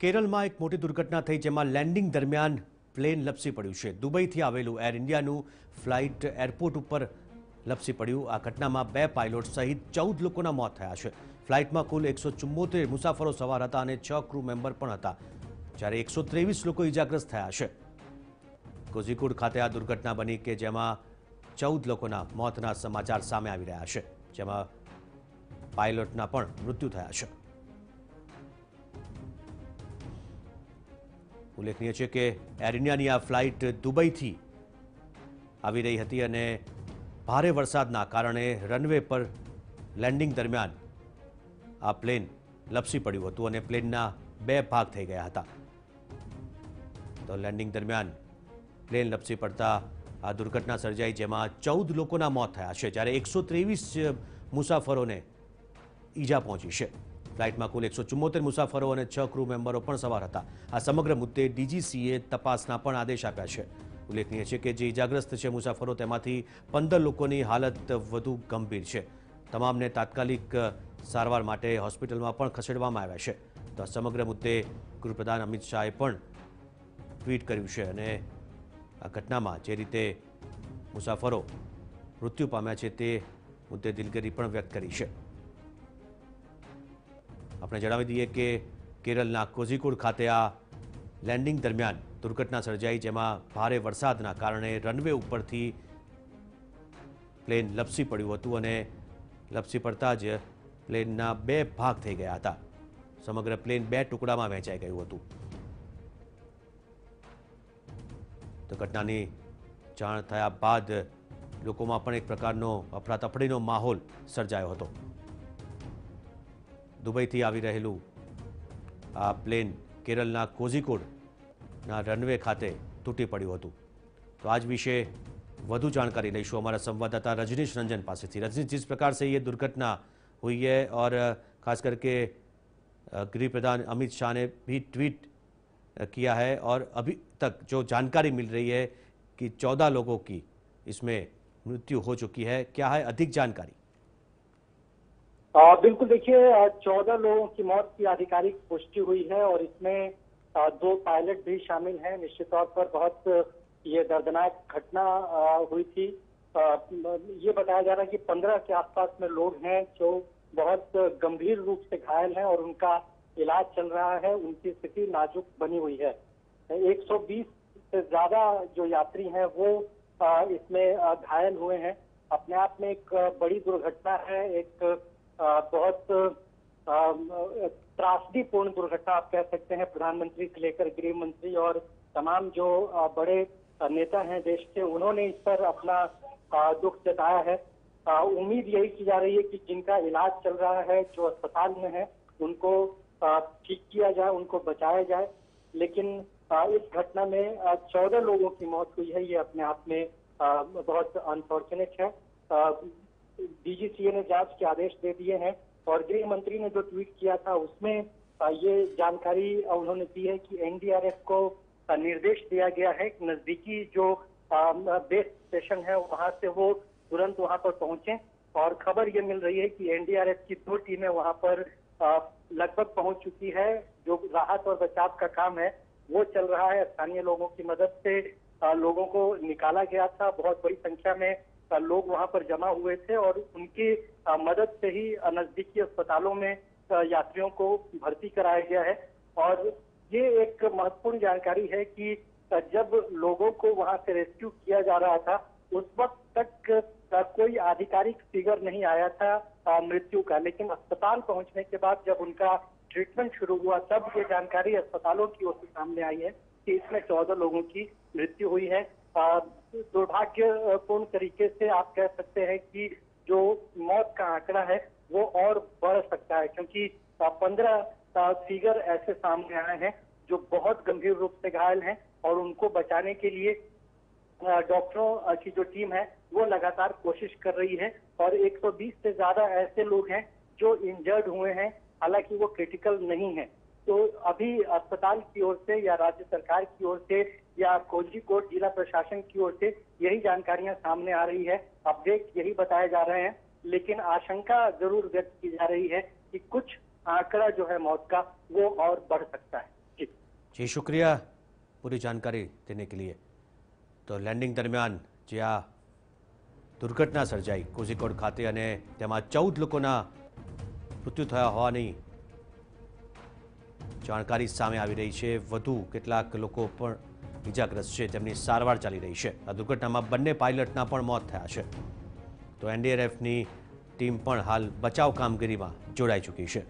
केरल में एक मोटी दुर्घटना थी, जेमा लैंडिंग दरमियान प्लेन लपसी पड़ू है। दुबई थी आवेलू एर इंडियानु फ्लाइट एरपोर्ट पर लपसी पड़ू। आ घटना में 2 पायलट सहित 14 लोग मौत थया है। फ्लाइट में कुल 174 मुसाफरो सवार था और 6 क्रू मेम्बर पण था, ज्यारे 123 लोग इजाग्रस्त थया है। कोझिकोड खाते आ दुर्घटना बनी के जेमा 14 लोगोना मौतना समाचार सामे आवी रह्या छे, जेमा पायलटना पण मृत्यु थया छे। उल्लेखनीय छे के एर इंडियानी आ फ्लाइट दुबई थी आवी रही हती अने भारे वरसादना कारणे रनवे पर लेंडिंग दरमियान आ प्लेन लपसी पड्युं हतुं अने प्लेनना 2 भाग थई गया हता। तो लेंडिंग दरमियान प्लेन लपसी पड़ता आ दुर्घटना सर्जाई, जेमां 14 लोकोना मौत थया छे, ज्यारे 123 मुसाफरोने ईजा पहोंची छे। फ्लाइट में कुल 174 मुसाफरो और 6 क्रू मेम्बरो पण सवार था। आ समग्र मुद्दे डीजीसीए तपासना पण आदेश आप्या छे। उल्लेखनीय है कि जे इजाग्रस्त है मुसाफरो तेमांथी 15 लोकोनी हालत वधु गंभीर है। तमामने तात्कालिक सारवार माटे होस्पिटल में पण खसेडवामां आव्या छे। तो आ समग्र मुद्दे गृहप्रधान अमित शाहे पण ट्वीट कर्युं छे अने आ घटना में जे रीते मुसाफरो मृत्यु पाम्या छे ते मुद्दे दिलगीरी पण व्यक्त करी छे। आपणे जणावी दीए के केरलना कोझिकोड खाते आ लेंडिंग दरमियान दुर्घटना सर्जाई, जेमां भारे वरसादना कारणे रनवे उपरथी प्लेन लपसी पड्युं हतुं अने लपसी पड़ता ज प्लेनना 2 भाग थई गया हता। समग्र प्लेन 2 टुकड़ामां वहेंचाई गयुं हतुं। तो घटनानी जाण थया बाद लोकोमां पण एक प्रकारनो अफरातफरीनो माहोल सर्जायो हतो। दुबईथी आवी रहेलुं आ प्लेन केरलना कोझिकोडना रनवे खाते तूटी पड्युं हतुं। तो आज विषे वधु जानकारी लईशुं अमारा संवाददाता रजनीश रंजन पासेथी। रजनीश, जिस प्रकार से ये दुर्घटना हुई है और खास करके गृह प्रधान अमित शाह ने भी ट्वीट किया है और अभी तक जो जानकारी मिल रही है कि 14 लोगों की इसमें मृत्यु हो चुकी है, क्या है अधिक जानकारी? बिल्कुल, देखिए 14 लोगों की मौत की आधिकारिक पुष्टि हुई है और इसमें 2 पायलट भी शामिल हैं। निश्चित तौर पर बहुत ये दर्दनाक घटना हुई थी। ये बताया जा रहा है कि 15 के आसपास में लोग हैं जो बहुत गंभीर रूप से घायल हैं और उनका इलाज चल रहा है। उनकी स्थिति नाजुक बनी हुई है। 120 से ज्यादा जो यात्री हैं वो इसमें घायल हुए हैं। अपने आप में एक बड़ी दुर्घटना है, एक बहुत त्रासदीपूर्ण दुर्घटना आप कह सकते हैं। प्रधानमंत्री से लेकर गृह मंत्री और तमाम जो बड़े नेता हैं देश के, उन्होंने इस पर अपना दुख जताया है। उम्मीद यही की जा रही है कि जिनका इलाज चल रहा है, जो अस्पताल में है, उनको ठीक किया जाए, उनको बचाया जाए। लेकिन इस घटना में 14 लोगों की मौत हुई है। ये अपने आप में बहुत अनफॉर्चुनेट है। डीजीसीए ने जांच के आदेश दे दिए हैं और गृह मंत्री ने जो ट्वीट किया था उसमें ये जानकारी उन्होंने दी है कि एनडीआरएफ को निर्देश दिया गया है कि नजदीकी जो बेस स्टेशन है वहां से वो तुरंत वहां पर पहुंचे। और खबर ये मिल रही है कि एनडीआरएफ की 2 टीमें वहां पर लगभग पहुंच चुकी है। जो राहत और बचाव का काम है वो चल रहा है। स्थानीय लोगों की मदद से लोगों को निकाला गया था। बहुत बड़ी संख्या में लोग वहां पर जमा हुए थे और उनकी मदद से ही नजदीकी अस्पतालों में यात्रियों को भर्ती कराया गया है। और ये एक महत्वपूर्ण जानकारी है कि जब लोगों को वहां से रेस्क्यू किया जा रहा था उस वक्त तक कोई आधिकारिक फिगर नहीं आया था मृत्यु का। लेकिन अस्पताल पहुंचने के बाद जब उनका ट्रीटमेंट शुरू हुआ तब ये जानकारी अस्पतालों की ओर से सामने आई है कि इसमें 14 लोगों की मृत्यु हुई है। दुर्भाग्यपूर्ण तरीके से आप कह सकते हैं कि जो मौत का आंकड़ा है वो और बढ़ सकता है, क्योंकि 15 फिगर ऐसे सामने आए हैं जो बहुत गंभीर रूप से घायल हैं और उनको बचाने के लिए डॉक्टरों की जो टीम है वो लगातार कोशिश कर रही है। और 120 से ज्यादा ऐसे लोग हैं जो इंजर्ड हुए हैं, हालांकि वो क्रिटिकल नहीं है। तो अभी अस्पताल की ओर से या राज्य सरकार की ओर से या कोझिकोड जिला प्रशासन की ओर से यही जानकारियां सामने आ रही है, अपडेट यही बताए जा रहे हैं। लेकिन आशंका जरूर व्यक्त की जा रही है कि कुछ आंकड़ा जो है मौत का वो और बढ़ सकता है। जी शुक्रिया पूरी जानकारी देने के लिए। तो लैंडिंग दरमियान जे आ दुर्घटना सर्जाई कोझिकोड खाते अने तेमां 14 लोकोना मृत्यु थया होवानी જાણકારી સામે આવી રહી છે। વધુ કેટલાક લોકો પણ ઈજાગ્રસ્ત છે, તેમની સારવાર ચાલી રહી છે। આ દુર્ઘટનામાં બંને પાયલટના પણ મોત થયા છે, તો એનડીઆરએફની ટીમ પણ હાલ બચાવ કામગીરીમાં જોડાઈ ચૂકી છે।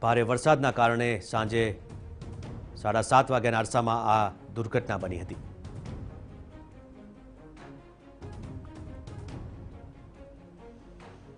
ભારે વરસાદના કારણે સાંજે 7:30 વાગ્યાના અરસામાં આ દુર્ઘટના બની હતી।